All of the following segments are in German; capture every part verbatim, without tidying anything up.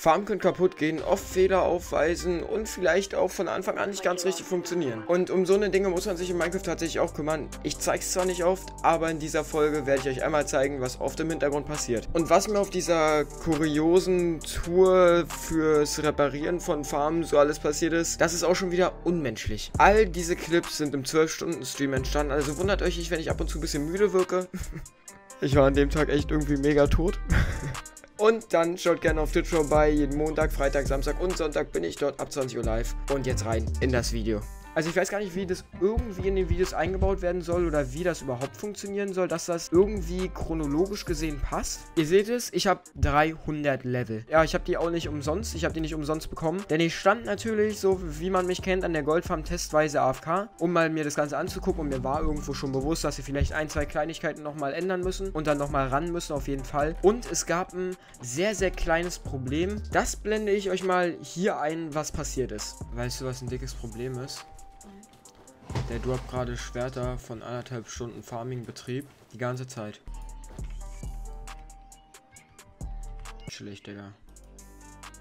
Farmen können kaputt gehen, oft Fehler aufweisen und vielleicht auch von Anfang an nicht ganz richtig funktionieren. Und um so eine Dinge muss man sich in Minecraft tatsächlich auch kümmern. Ich zeige es zwar nicht oft, aber in dieser Folge werde ich euch einmal zeigen, was oft im Hintergrund passiert. Und was mir auf dieser kuriosen Tour fürs Reparieren von Farmen so alles passiert ist, das ist auch schon wieder unmenschlich. All diese Clips sind im zwölf Stunden Stream entstanden, also wundert euch nicht, wenn ich ab und zu ein bisschen müde wirke. Ich war an dem Tag echt irgendwie mega tot. Und dann schaut gerne auf Twitch vorbei, jeden Montag, Freitag, Samstag und Sonntag bin ich dort ab zwanzig Uhr live. Und jetzt rein in das Video. Also ich weiß gar nicht, wie das irgendwie in den Videos eingebaut werden soll oder wie das überhaupt funktionieren soll, dass das irgendwie chronologisch gesehen passt. Ihr seht es, ich habe dreihundert Level. Ja, ich habe die auch nicht umsonst, ich habe die nicht umsonst bekommen. Denn ich stand natürlich, so wie man mich kennt, an der Goldfarm testweise A F K, um mal mir das Ganze anzugucken. Und mir war irgendwo schon bewusst, dass wir vielleicht ein, zwei Kleinigkeiten nochmal ändern müssen und dann nochmal ran müssen auf jeden Fall. Und es gab ein sehr, sehr kleines Problem. Das blende ich euch mal hier ein, was passiert ist. Weißt du, was ein dickes Problem ist? Der droppt gerade Schwerter von anderthalb Stunden Farming-Betrieb. Die ganze Zeit. Chillig, Digga.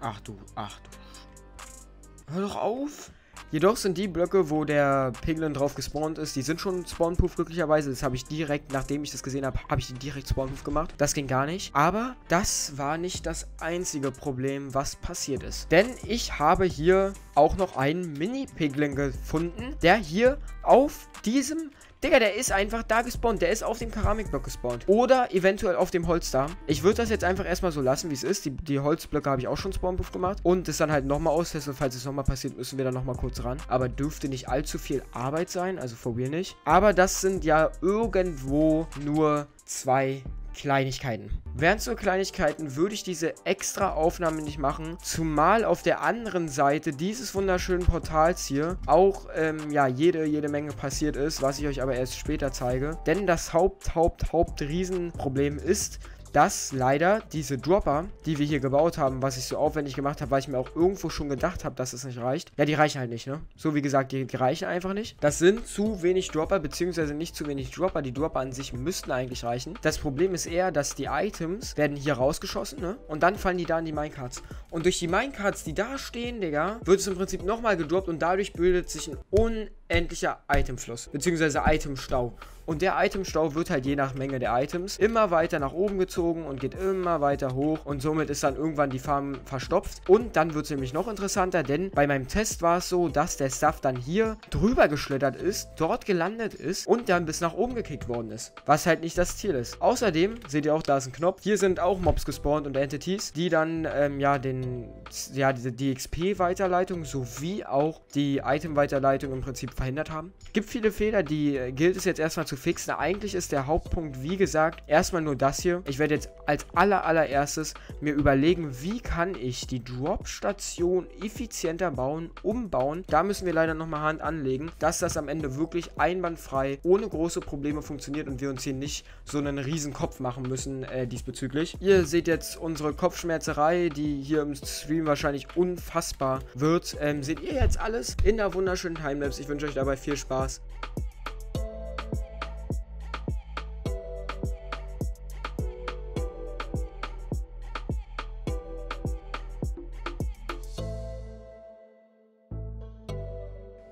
Ach du, ach du. Hör doch auf! Jedoch sind die Blöcke, wo der Piglin drauf gespawnt ist, die sind schon spawnproof glücklicherweise. Das habe ich direkt, nachdem ich das gesehen habe, habe ich die direkt spawnproof gemacht. Das ging gar nicht. Aber das war nicht das einzige Problem, was passiert ist. Denn ich habe hier auch noch einen Mini-Piglin gefunden, der hier auf diesem... Digga, der ist einfach da gespawnt. Der ist auf dem Keramikblock gespawnt. Oder eventuell auf dem Holzdarm. Ich würde das jetzt einfach erstmal so lassen, wie es ist. Die, die Holzblöcke habe ich auch schon spawnproof gemacht. Und das dann halt nochmal austesten. Falls es nochmal passiert, müssen wir dann nochmal kurz ran. Aber dürfte nicht allzu viel Arbeit sein. Also for real nicht. Aber das sind ja irgendwo nur zwei Kleinigkeiten. Während so Kleinigkeiten würde ich diese extra Aufnahme nicht machen, zumal auf der anderen Seite dieses wunderschönen Portals hier auch ähm, ja, jede, jede Menge passiert ist, was ich euch aber erst später zeige. Denn das Haupt, Haupt, Haupt Riesenproblem ist, dass leider diese Dropper, die wir hier gebaut haben, was ich so aufwendig gemacht habe, weil ich mir auch irgendwo schon gedacht habe, dass es nicht reicht. Ja, die reichen halt nicht, ne? So wie gesagt, die reichen einfach nicht. Das sind zu wenig Dropper, beziehungsweise nicht zu wenig Dropper. Die Dropper an sich müssten eigentlich reichen. Das Problem ist eher, dass die Items werden hier rausgeschossen, ne? Und dann fallen die da in die Minecarts. Und durch die Minecarts, die da stehen, Digga, wird es im Prinzip nochmal gedroppt und dadurch bildet sich ein unendlicher Itemfluss, beziehungsweise Itemstau. Und der Itemstau wird halt je nach Menge der Items immer weiter nach oben gezogen und geht immer weiter hoch. Und somit ist dann irgendwann die Farm verstopft. Und dann wird es nämlich noch interessanter, denn bei meinem Test war es so, dass der Stuff dann hier drüber geschlittert ist, dort gelandet ist und dann bis nach oben gekickt worden ist. Was halt nicht das Ziel ist. Außerdem, seht ihr auch, da ist ein Knopf. Hier sind auch Mobs gespawnt und Entities, die dann ähm, ja, den, ja, diese D X P-Weiterleitung sowie auch die Item-Weiterleitung im Prinzip verhindert haben. Gibt viele Fehler, die äh, gilt es jetzt erstmal zu fixen. Eigentlich ist der Hauptpunkt, wie gesagt, erstmal nur das hier. Ich werde jetzt als aller allererstes mir überlegen, wie kann ich die Drop-Station effizienter bauen, umbauen. Da müssen wir leider nochmal Hand anlegen, dass das am Ende wirklich einwandfrei, ohne große Probleme funktioniert und wir uns hier nicht so einen riesen Kopf machen müssen äh, diesbezüglich. Ihr seht jetzt unsere Kopfschmerzerei, die hier im Stream wahrscheinlich unfassbar wird. Ähm, seht ihr jetzt alles in der wunderschönen Timelapse. Ich wünsche euch dabei viel Spaß.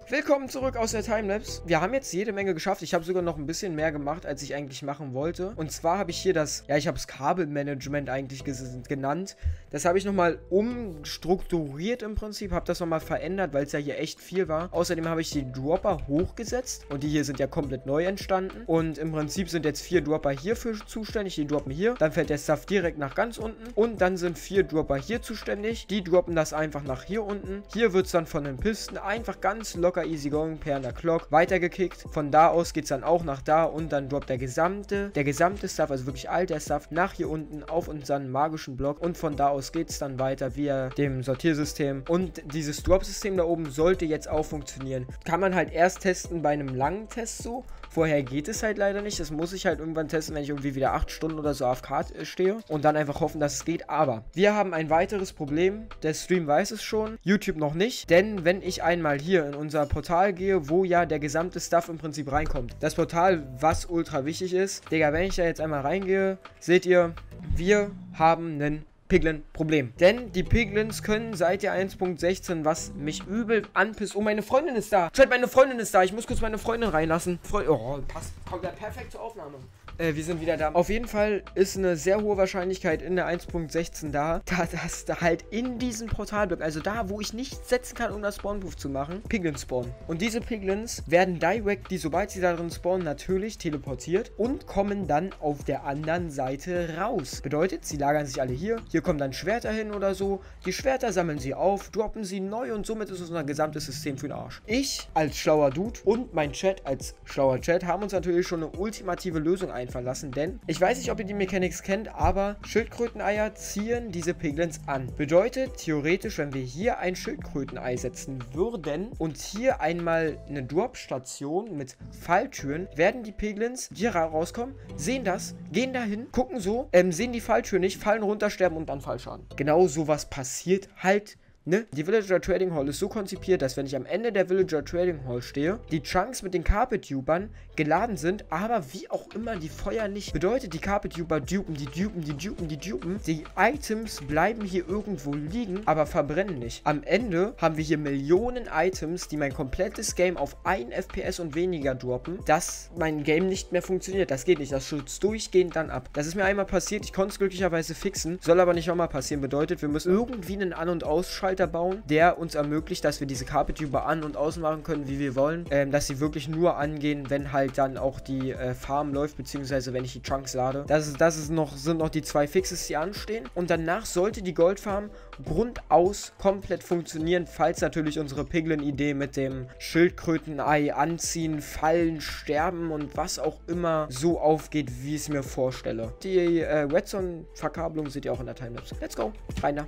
Willkommen zurück aus der Timelapse. Wir haben jetzt jede Menge geschafft. Ich habe sogar noch ein bisschen mehr gemacht, als ich eigentlich machen wollte. Und zwar habe ich hier das, ja, ich habe es Kabelmanagement eigentlich genannt. Das habe ich nochmal umstrukturiert im Prinzip. Habe das nochmal verändert, weil es ja hier echt viel war. Außerdem habe ich die Dropper hochgesetzt. Und die hier sind ja komplett neu entstanden. Und im Prinzip sind jetzt vier Dropper hierfür zuständig. Die droppen hier. Dann fällt der Stuff direkt nach ganz unten. Und dann sind vier Dropper hier zuständig. Die droppen das einfach nach hier unten. Hier wird es dann von den Pisten einfach ganz locker easy going per der Clock weitergekickt. Von da aus geht es dann auch nach da und dann droppt der gesamte, der gesamte Stuff, also wirklich all der Stuff, nach hier unten auf unseren magischen Block und von da aus geht es dann weiter via dem Sortiersystem und dieses Drop-System da oben sollte jetzt auch funktionieren. Kann man halt erst testen bei einem langen Test so. Vorher geht es halt leider nicht. Das muss ich halt irgendwann testen, wenn ich irgendwie wieder acht Stunden oder so A F K stehe und dann einfach hoffen, dass es geht. Aber wir haben ein weiteres Problem. Der Stream weiß es schon, YouTube noch nicht. Denn wenn ich einmal hier in unser Portal gehe, wo ja der gesamte Stuff im Prinzip reinkommt. Das Portal, was ultra wichtig ist. Digga, wenn ich da jetzt einmal reingehe, seht ihr, wir haben einen Piglin-Problem. Denn die Piglins können seit der eins Punkt sechzehn, was mich übel anpisst. Oh, meine Freundin ist da. Schaut, meine Freundin ist da. Ich muss kurz meine Freundin reinlassen. Fre oh, passt. Kommt ja perfekt zur Aufnahme. Äh, wir sind wieder da. Auf jeden Fall ist eine sehr hohe Wahrscheinlichkeit in der eins Punkt sechzehn da, da, dass da halt in diesem Portalblock, also da, wo ich nichts setzen kann, um das Spawnproof zu machen, Piglins spawnen. Und diese Piglins werden direkt, die, sobald sie da drin spawnen, natürlich teleportiert und kommen dann auf der anderen Seite raus. Bedeutet, sie lagern sich alle hier. Hier kommen dann Schwerter hin oder so. Die Schwerter sammeln sie auf, droppen sie neu und somit ist unser gesamtes System für den Arsch. Ich als schlauer Dude und mein Chat als schlauer Chat haben uns natürlich schon eine ultimative Lösung eingebracht. Verlassen, denn ich weiß nicht, ob ihr die Mechanics kennt, aber Schildkröteneier ziehen diese Piglins an. Bedeutet, theoretisch, wenn wir hier ein Schildkrötenei setzen würden und hier einmal eine Drop-Station mit Falltüren, werden die Piglins hier rauskommen, sehen das, gehen dahin, gucken so, ähm, sehen die Falltür nicht, fallen runter, sterben und dann Fallschaden. Genau sowas passiert halt. Ne? Die Villager Trading Hall ist so konzipiert, dass wenn ich am Ende der Villager Trading Hall stehe, die Chunks mit den Carpet Dupern geladen sind, aber wie auch immer die Feuer nicht. Bedeutet, die Carpet Duper dupen, die dupen, die dupen, die dupen. Die Items bleiben hier irgendwo liegen, aber verbrennen nicht. Am Ende haben wir hier Millionen Items, die mein komplettes Game auf ein F P S und weniger droppen, dass mein Game nicht mehr funktioniert. Das geht nicht, das schützt durchgehend dann ab. Das ist mir einmal passiert, ich konnte es glücklicherweise fixen, soll aber nicht nochmal passieren. Bedeutet, wir müssen irgendwie einen An- und Ausschalten bauen, der uns ermöglicht, dass wir diese Carpet Duper an- und ausmachen können, wie wir wollen, ähm, dass sie wirklich nur angehen, wenn halt dann auch die äh, Farm läuft, beziehungsweise wenn ich die Chunks lade. Das, ist, das ist noch, sind noch die zwei Fixes, die anstehen. Und danach sollte die Goldfarm grundaus komplett funktionieren, falls natürlich unsere Piglin-Idee mit dem Schildkrötenei anziehen, fallen, sterben und was auch immer so aufgeht, wie ich es mir vorstelle. Die äh, Redstone-Verkabelung seht ihr auch in der Timelapse. Let's go, rein da.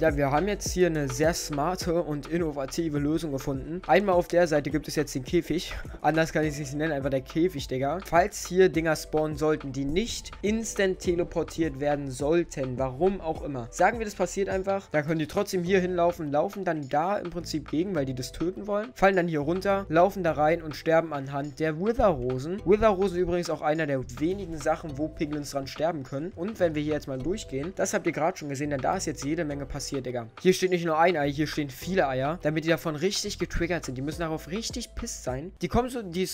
Ja, wir haben jetzt hier eine sehr smarte und innovative Lösung gefunden. Einmal auf der Seite gibt es jetzt den Käfig. Anders kann ich es nicht nennen, einfach der Käfig, Digga. Falls hier Dinger spawnen sollten, die nicht instant teleportiert werden sollten, warum auch immer. Sagen wir, das passiert einfach. Da können die trotzdem hier hinlaufen, laufen dann da im Prinzip gegen, weil die das töten wollen. Fallen dann hier runter, laufen da rein und sterben anhand der Wither Rosen. Wither Rosen übrigens auch einer der wenigen Sachen, wo Piglins dran sterben können. Und wenn wir hier jetzt mal durchgehen, das habt ihr gerade schon gesehen, denn da ist jetzt jede Menge passiert. Hier, Digga. Hier steht nicht nur ein Ei, hier stehen viele Eier, damit die davon richtig getriggert sind. Die müssen darauf richtig pisst sein. Die kommen so, die,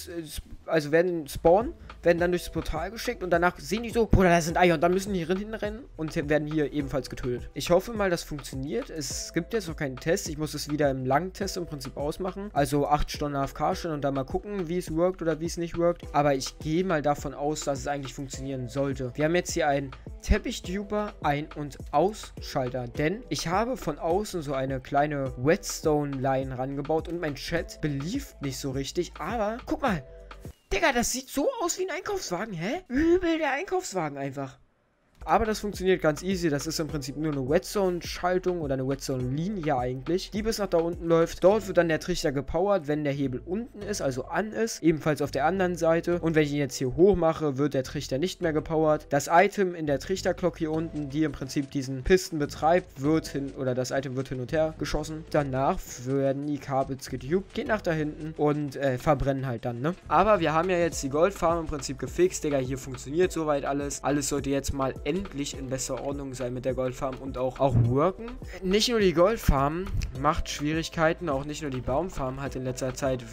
also werden spawnen, werden dann durchs Portal geschickt und danach sehen die so, Bruder, da sind Eier und dann müssen die hinrennen und werden hier ebenfalls getötet. Ich hoffe mal, das funktioniert. Es gibt jetzt noch keinen Test. Ich muss es wieder im Langtest im Prinzip ausmachen. Also acht Stunden A F K stehen und dann mal gucken, wie es workt oder wie es nicht workt. Aber ich gehe mal davon aus, dass es eigentlich funktionieren sollte. Wir haben jetzt hier einen Teppich-Duper, Ein- und Ausschalter, denn ich Ich habe von außen so eine kleine Redstone-Line rangebaut und mein Chat belieft nicht so richtig, aber guck mal, Digga, das sieht so aus wie ein Einkaufswagen, hä? Übel der Einkaufswagen einfach. Aber das funktioniert ganz easy. Das ist im Prinzip nur eine Redstone-Schaltung oder eine Redstone-Linie eigentlich, die bis nach da unten läuft. Dort wird dann der Trichter gepowert, wenn der Hebel unten ist, also an ist. Ebenfalls auf der anderen Seite. Und wenn ich ihn jetzt hier hoch mache, wird der Trichter nicht mehr gepowert. Das Item in der Trichterglock hier unten, die im Prinzip diesen Pisten betreibt, wird hin oder das Item wird hin und her geschossen. Danach werden die Carpets gedupt, gehen nach da hinten und äh, verbrennen halt dann, ne? Aber wir haben ja jetzt die Goldfarm im Prinzip gefixt, Digga. Hier funktioniert soweit alles. Alles sollte jetzt mal enden. Endlich in besser Ordnung sein mit der Goldfarm und auch, auch worken. Nicht nur die Goldfarm macht Schwierigkeiten, auch nicht nur die Baumfarm hat in letzter Zeit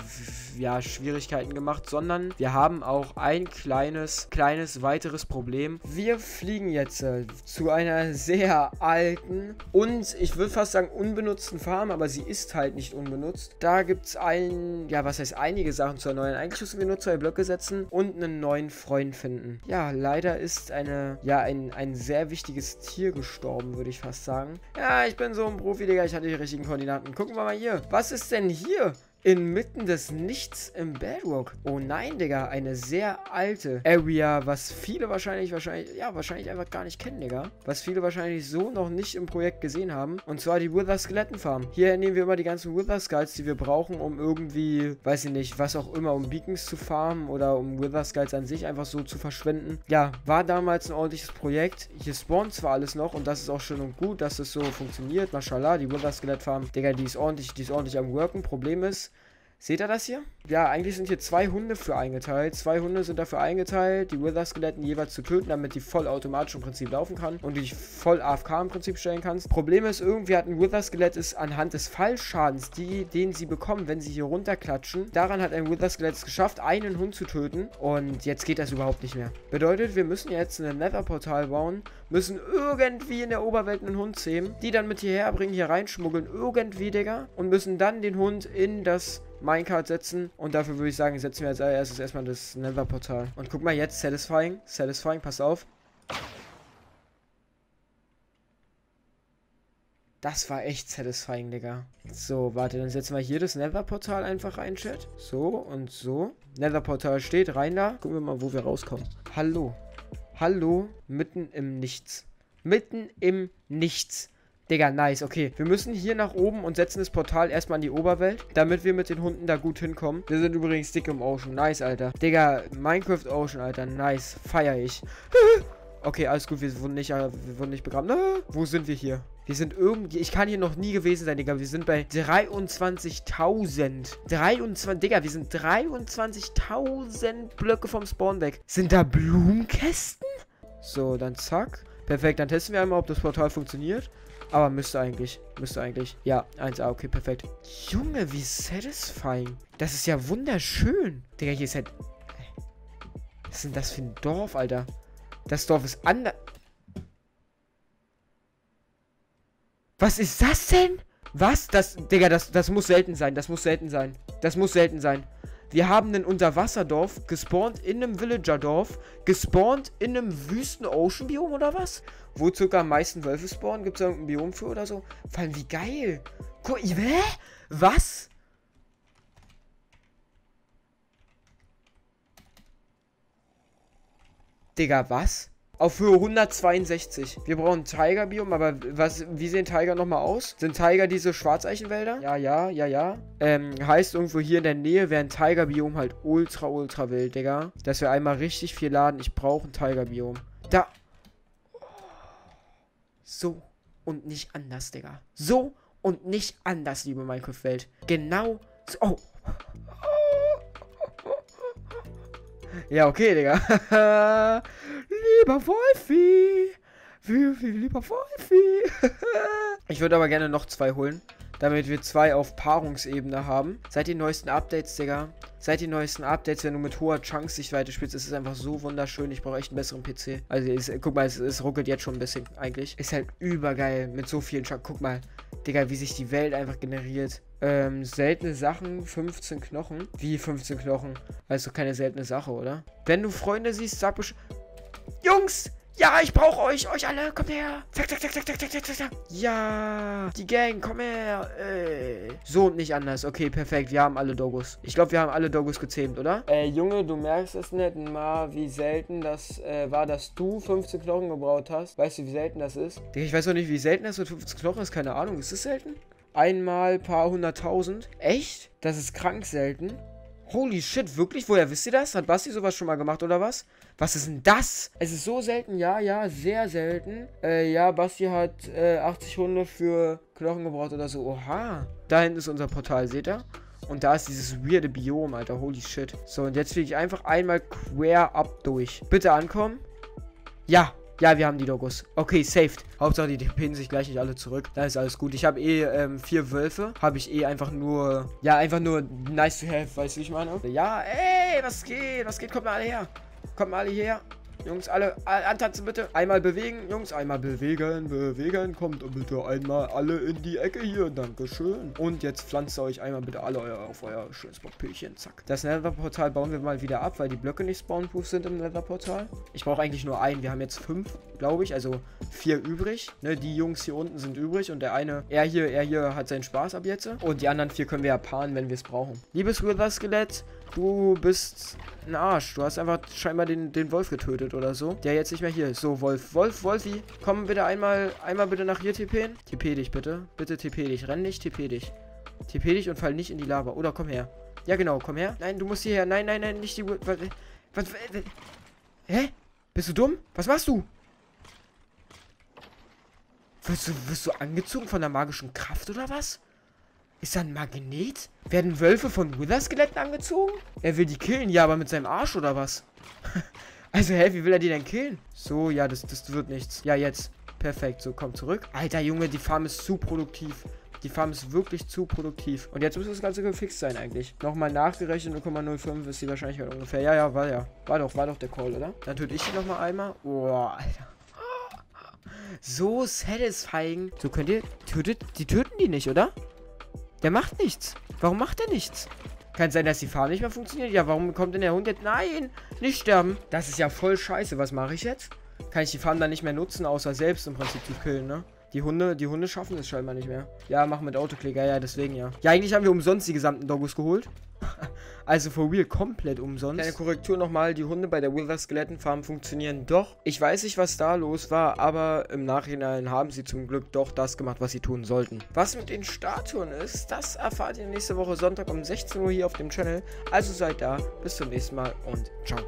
ja, Schwierigkeiten gemacht, sondern wir haben auch ein kleines, kleines weiteres Problem. Wir fliegen jetzt äh, zu einer sehr alten und ich würde fast sagen unbenutzten Farm, aber sie ist halt nicht unbenutzt. Da gibt es ein, ja was heißt einige Sachen zu erneuern. Eigentlich müssen wir nur zwei Blöcke setzen und einen neuen Freund finden. Ja, leider ist eine, ja ein ein sehr wichtiges Tier gestorben, würde ich fast sagen. Ja, ich bin so ein Profi, Digga. Ich hatte die richtigen Koordinaten. Gucken wir mal hier. Was ist denn hier? inmitten des Nichts im Bedrock. Oh nein, Digga, eine sehr alte Area, was viele wahrscheinlich, wahrscheinlich, ja, wahrscheinlich einfach gar nicht kennen, Digga. Was viele wahrscheinlich so noch nicht im Projekt gesehen haben. Und zwar die Wither Skeletten Farm. Hier nehmen wir immer die ganzen Wither Skelets, die wir brauchen, um irgendwie, weiß ich nicht, was auch immer, um Beacons zu farmen oder um Wither Skelets an sich einfach so zu verschwenden. Ja, war damals ein ordentliches Projekt. Hier spawnt zwar alles noch und das ist auch schön und gut, dass es so funktioniert. Mashallah, die Wither Skeletten Farm, Digga, die ist ordentlich, die ist ordentlich am Worken. Problem ist, seht ihr das hier? Ja, eigentlich sind hier zwei Hunde für eingeteilt. Zwei Hunde sind dafür eingeteilt, die Wither-Skeletten jeweils zu töten, damit die vollautomatisch im Prinzip laufen kann und die voll A F K im Prinzip stellen kannst. Problem ist, irgendwie hat ein Wither-Skelett es anhand des Fallschadens, die, den sie bekommen, wenn sie hier runterklatschen. Daran hat ein Wither-Skelett es geschafft, einen Hund zu töten und jetzt geht das überhaupt nicht mehr. Bedeutet, wir müssen jetzt ein Nether-Portal bauen, müssen irgendwie in der Oberwelt einen Hund zähmen, die dann mit hierher bringen, hier reinschmuggeln, irgendwie, Digga, und müssen dann den Hund in das Minecraft setzen und dafür würde ich sagen, setzen wir als allererstes erstmal das Nether-Portal. Und guck mal jetzt, Satisfying, Satisfying, passt auf. Das war echt satisfying, Digga. So, warte, dann setzen wir hier das Nether-Portal einfach rein, Chat. So und so. Nether-Portal steht, rein da. Gucken wir mal, wo wir rauskommen. Hallo. Hallo, mitten im Nichts. Mitten im Nichts. Digga, nice, okay. Wir müssen hier nach oben und setzen das Portal erstmal in die Oberwelt, damit wir mit den Hunden da gut hinkommen. Wir sind übrigens dick im Ocean, nice, Alter. Digga, Minecraft Ocean, Alter, nice, feier ich. Okay, alles gut, wir wurden nicht, wir wurden nicht begraben. Wo sind wir hier? Wir sind irgendwie, ich kann hier noch nie gewesen sein, Digga. Wir sind bei dreiundzwanzigtausend. dreiundzwanzig, Digga, wir sind dreiundzwanzigtausend Blöcke vom Spawn weg. Sind da Blumenkästen? So, dann zack. Perfekt, dann testen wir einmal, ob das Portal funktioniert. Aber müsste eigentlich, müsste eigentlich. Ja, eins A, okay, perfekt. Junge, wie satisfying. Das ist ja wunderschön. Digga, hier ist halt... Was ist denn das für ein Dorf, Alter? Das Dorf ist anders... Was ist das denn? Was? Das, Digga, das, das muss selten sein, das muss selten sein. Das muss selten sein. Wir haben ein Unterwasserdorf gespawnt in einem Villagerdorf, gespawnt in einem Wüsten-Ocean-Biom oder was? Wo circa am meisten Wölfe spawnen, gibt es da irgendein Biom für oder so? Vor allem, wie geil! Guck, hä? Was? Digga, was? Auf Höhe hundertzweiundsechzig. Wir brauchen ein Tiger-Biom, aber was, wie sehen Tiger nochmal aus? Sind Tiger diese Schwarzeichenwälder? Ja, ja, ja, ja. Ähm, heißt irgendwo hier in der Nähe wäre ein Tiger-Biom halt ultra, ultra wild, Digga. Dass wir einmal richtig viel laden. Ich brauche ein Tiger-Biom. Da. So und nicht anders, Digga. So und nicht anders, liebe Minecraft-Welt. Genau so. Oh. Ja, okay, Digga. Lieber Wolfi. Lieber Wolfi. Ich würde aber gerne noch zwei holen, damit wir zwei auf Paarungsebene haben. Seit den neuesten Updates, Digga. Seit den neuesten Updates, wenn du mit hoher Chunks-Sichtweite spielst, ist es einfach so wunderschön. Ich brauche echt einen besseren P C. Also, ist, guck mal, es, es ruckelt jetzt schon ein bisschen eigentlich. Ist halt übergeil mit so vielen Chunks. Guck mal, Digga, wie sich die Welt einfach generiert. Ähm, seltene Sachen, fünfzehn Knochen. Wie fünfzehn Knochen? Weißt du, keine seltene Sache, oder? Wenn du Freunde siehst, sag Bescheid. Jungs! Ja, ich brauche euch! Euch alle! Kommt her! Zack, zack, zack, zack, zack, zack, zack, zack! Ja! Die Gang, komm her! Ey. So und nicht anders. Okay, perfekt. Wir haben alle Doggos. Ich glaube, wir haben alle Doggos gezähmt, oder? Äh, Junge, du merkst es nicht mal, wie selten das äh, war, dass du fünfzehn Knochen gebraut hast. Weißt du, wie selten das ist? Ich weiß noch nicht, wie selten das mit fünfzehn Knochen ist. Keine Ahnung. Ist das selten? Einmal paar hunderttausend. Echt? Das ist krank selten. Holy shit, wirklich? Woher wisst ihr das? Hat Basti sowas schon mal gemacht, oder was? Was ist denn das? Es ist so selten, ja, ja, sehr selten. Äh, ja, Basti hat äh, achtzig Hunde für Knochen gebraucht oder so. Oha. Da hinten ist unser Portal, seht ihr? Und da ist dieses weirde Biom, Alter. Holy shit. So, und jetzt fliege ich einfach einmal quer ab durch. Bitte ankommen. Ja. Ja, wir haben die Doggos. Okay, saved. Hauptsache, die pinnen sich gleich nicht alle zurück. Da ist alles gut. Ich habe eh ähm, vier Wölfe. Habe ich eh einfach nur... Ja, einfach nur nice to have, weißt du, ich meine? Ja, ey, was geht? Was geht? Kommt mal alle her. Kommt mal alle her. Jungs, alle antanzen bitte. Einmal bewegen, Jungs, einmal bewegen, bewegen. Kommt und bitte einmal alle in die Ecke hier. Dankeschön. Und jetzt pflanzt ihr euch einmal bitte alle euer, auf euer schönes Papierchen. Zack. Das Nether-Portal bauen wir mal wieder ab, weil die Blöcke nicht spawnproof sind im Nether-Portal. Ich brauche eigentlich nur einen. Wir haben jetzt fünf, glaube ich. Also vier übrig. Ne, die Jungs hier unten sind übrig. Und der eine, er hier, er hier hat seinen Spaß ab jetzt. Und die anderen vier können wir ja paaren, wenn wir es brauchen. Liebes Wither-Skelett, du bist ein Arsch. Du hast einfach scheinbar den, den Wolf getötet oder so. Der jetzt nicht mehr hier ist. So, Wolf, Wolf, Wolfi, komm bitte einmal, einmal bitte nach hier T P. T P dich bitte. Bitte T P dich. Renn nicht, T P dich. T P dich und fall nicht in die Lava. Oder komm her. Ja, genau, komm her. Nein, du musst hierher. Nein, nein, nein, nicht die... Was, was, hä? Bist du dumm? Was machst du? Wirst du, wirst du angezogen von der magischen Kraft oder was? Ist da ein Magnet? Werden Wölfe von Wither-Skeletten angezogen? Er will die killen, ja, aber mit seinem Arsch oder was? Also, hä, wie will er die denn killen? So, ja, das, das wird nichts. Ja, jetzt. Perfekt, so, komm zurück. Alter, Junge, die Farm ist zu produktiv. Die Farm ist wirklich zu produktiv. Und jetzt muss das Ganze gefixt sein eigentlich. Nochmal nachgerechnet, null Komma null fünf ist die Wahrscheinlichkeit ungefähr. Ja, ja, war ja. War doch, war doch der Call, oder? Dann töte ich die nochmal einmal. Boah, Alter. So satisfying. So, könnt ihr... Tötet, die töten die nicht, oder? Der macht nichts. Warum macht er nichts? Kann sein, dass die Farm nicht mehr funktioniert. Ja, warum kommt denn der Hund jetzt? Nein, nicht sterben. Das ist ja voll scheiße. Was mache ich jetzt? Kann ich die Farm dann nicht mehr nutzen, außer selbst im Prinzip zu killen, ne? Die Hunde, die Hunde schaffen es scheinbar nicht mehr. Ja, machen mit Autoclick. Ja, ja, deswegen ja. Ja, eigentlich haben wir umsonst die gesamten Doggos geholt. Also for real, komplett umsonst. Kleine Korrektur nochmal, die Hunde bei der Wither Skeletten Farm funktionieren doch. Ich weiß nicht, was da los war, aber im Nachhinein haben sie zum Glück doch das gemacht, was sie tun sollten. Was mit den Statuen ist, das erfahrt ihr nächste Woche Sonntag um sechzehn Uhr hier auf dem Channel. Also seid da, bis zum nächsten Mal und ciao.